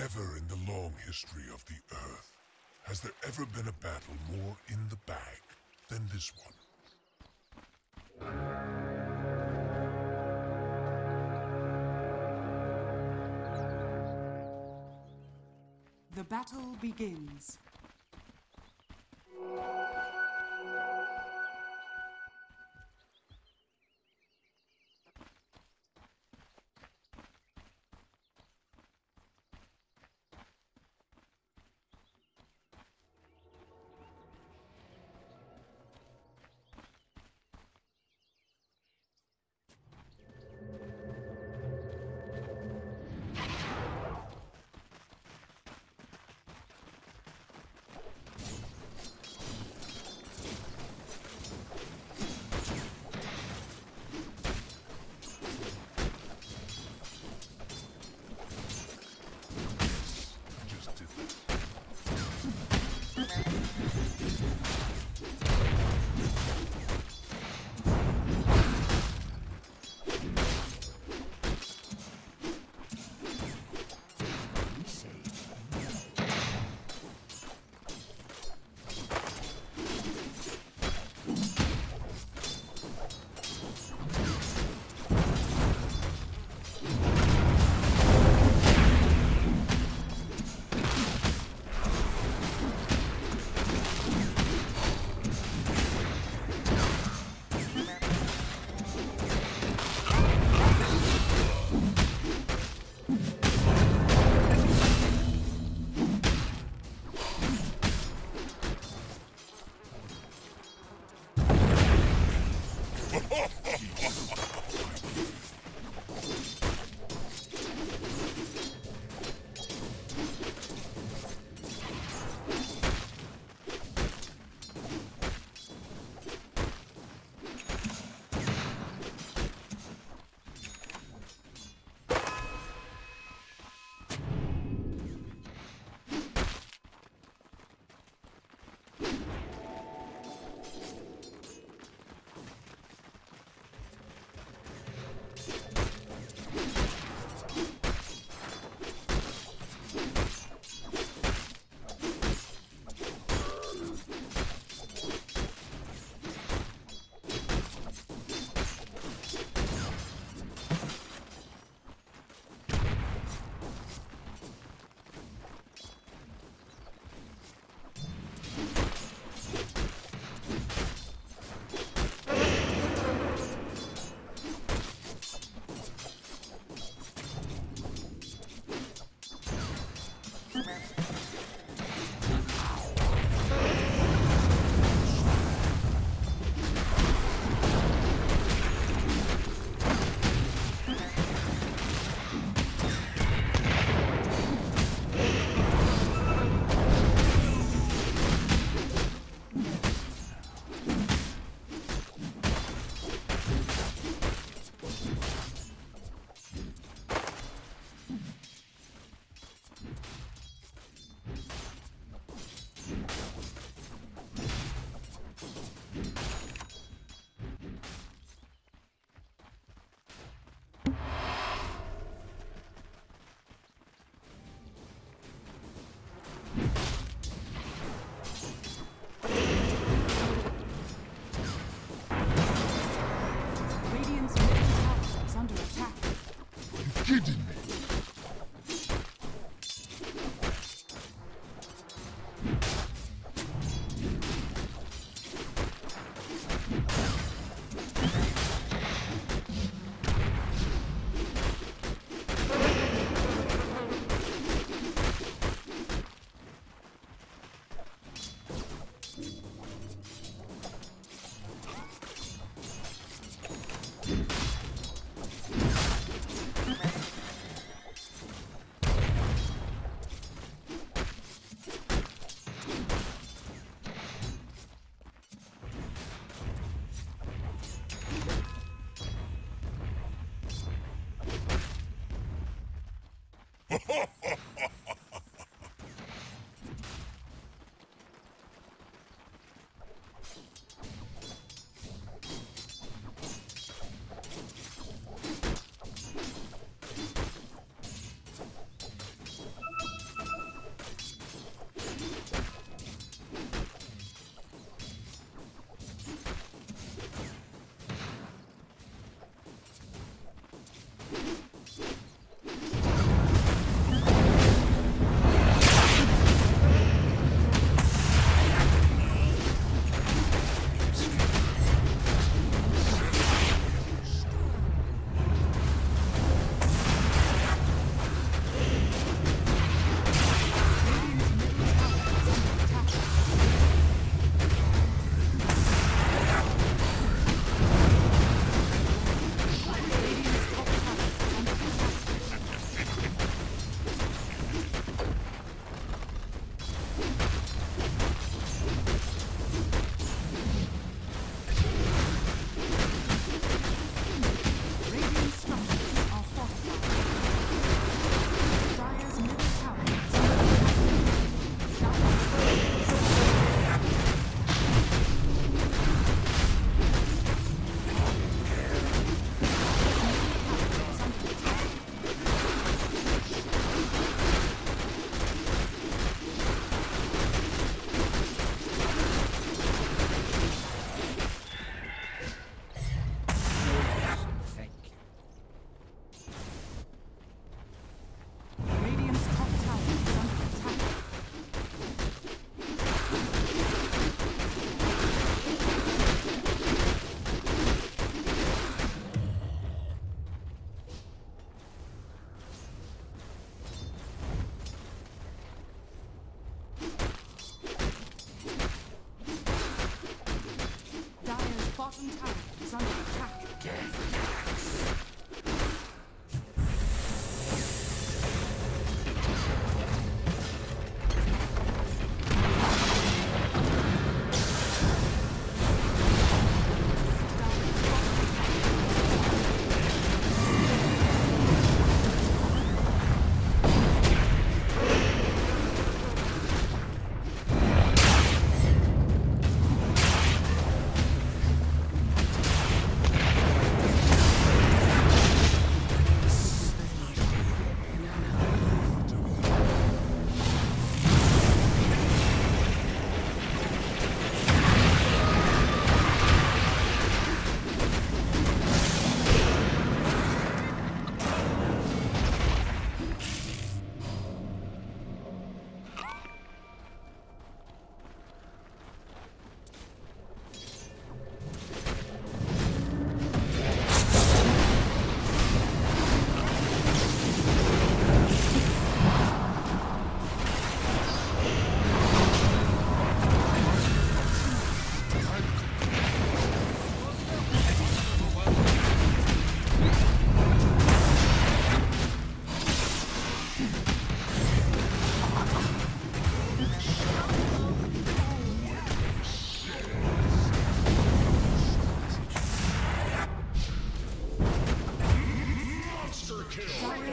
Never in the long history of the Earth has there ever been a battle more in the bag than this one. The battle begins.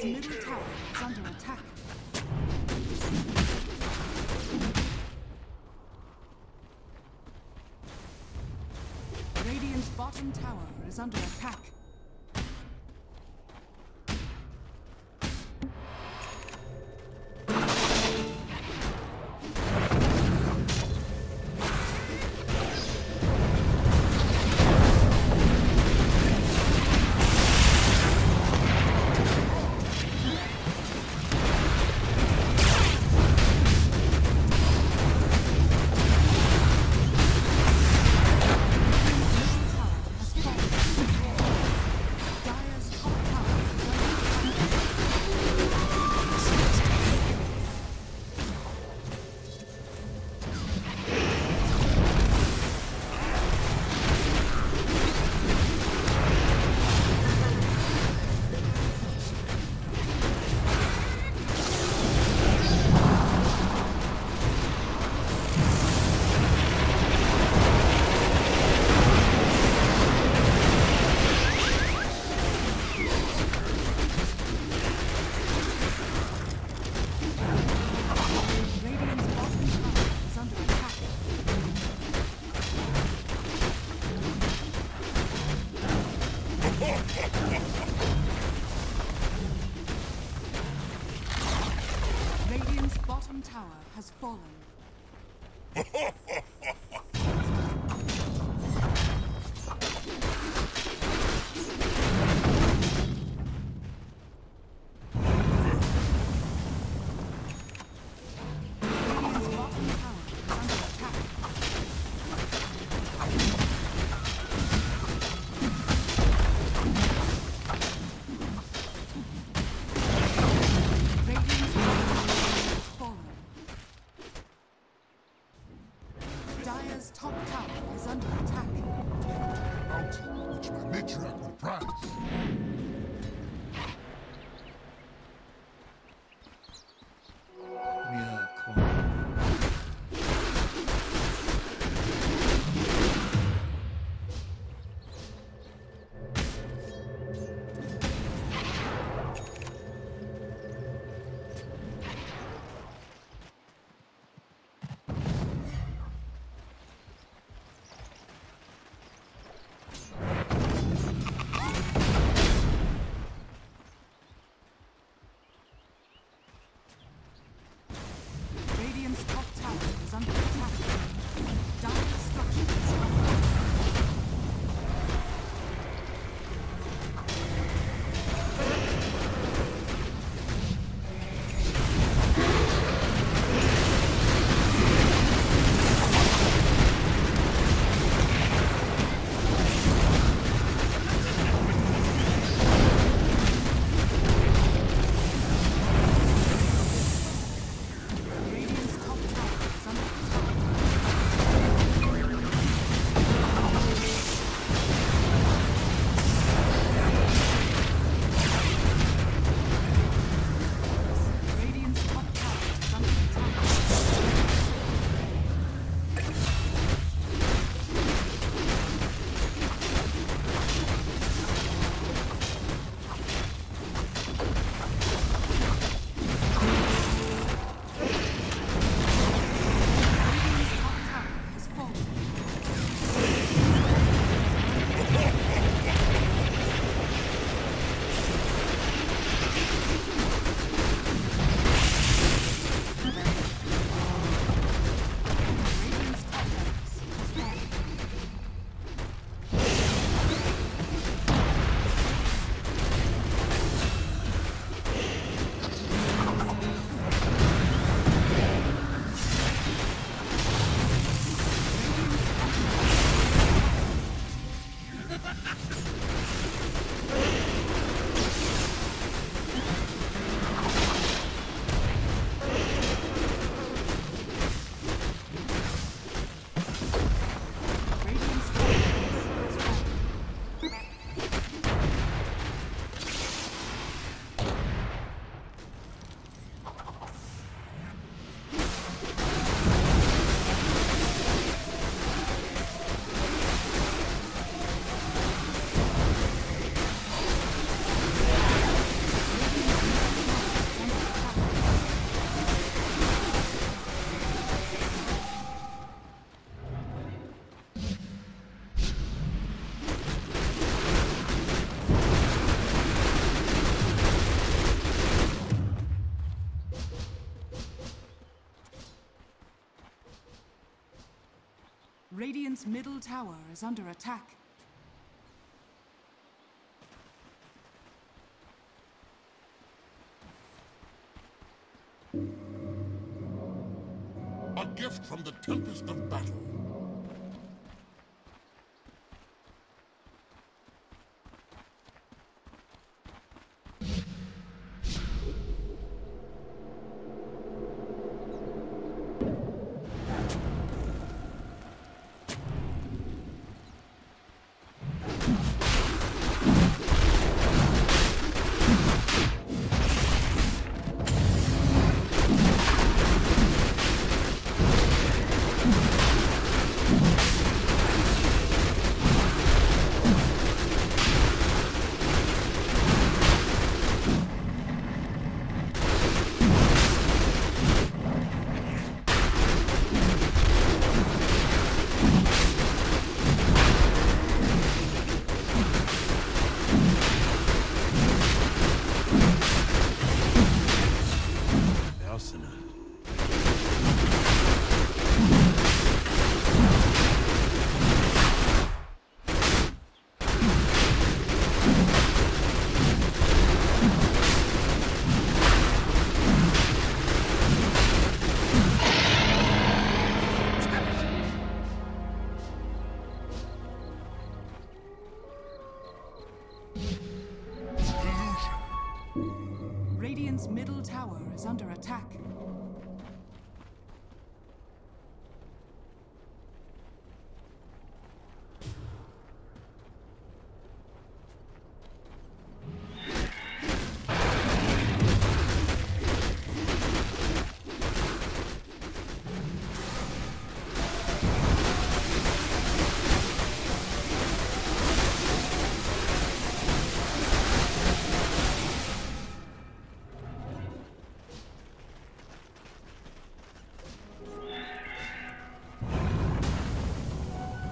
Dyer's middle tower is under attack. Radiant's bottom tower is under attack. Radiant's middle tower is under attack. A gift from the tempest of battle.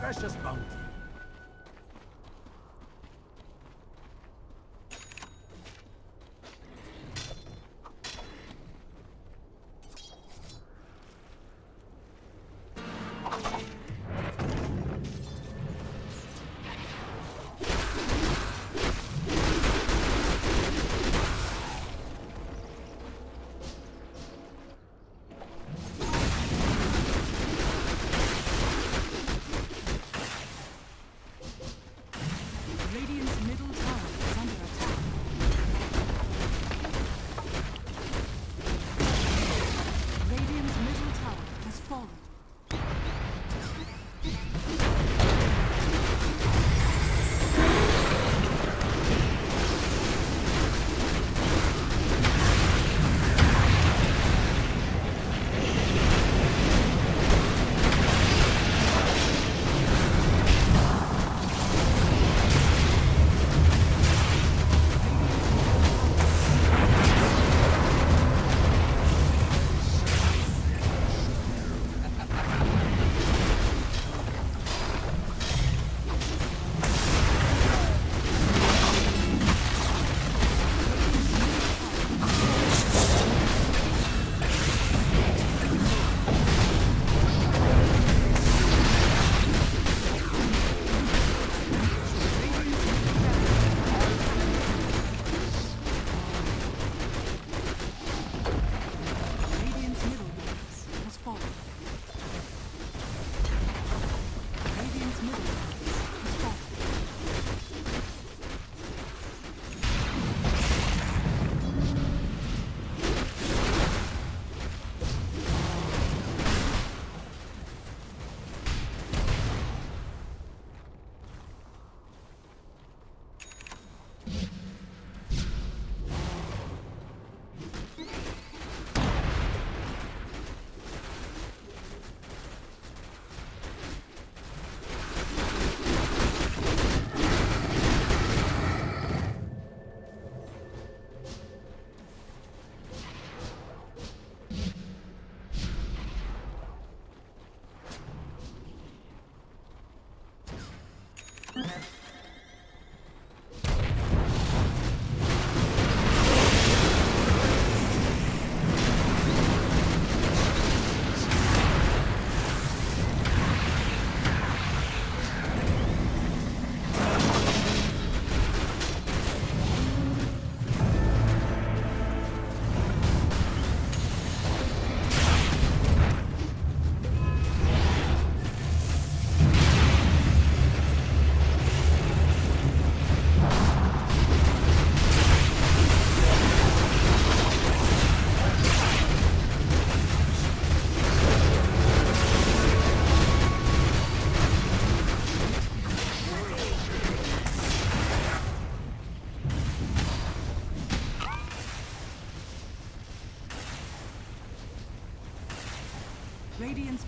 Precious bounty.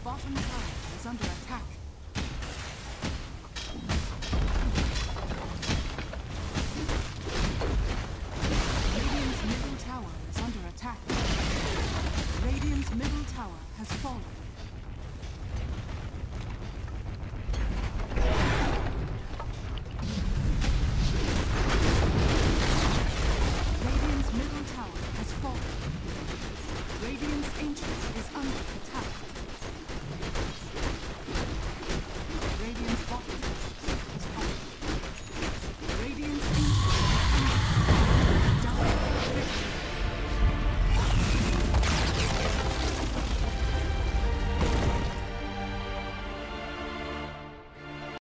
bottom tower is under attack. Radiant's middle tower is under attack. Radiant's middle tower has fallen. Radiant's middle tower has fallen. Radiant's ancient is under attack.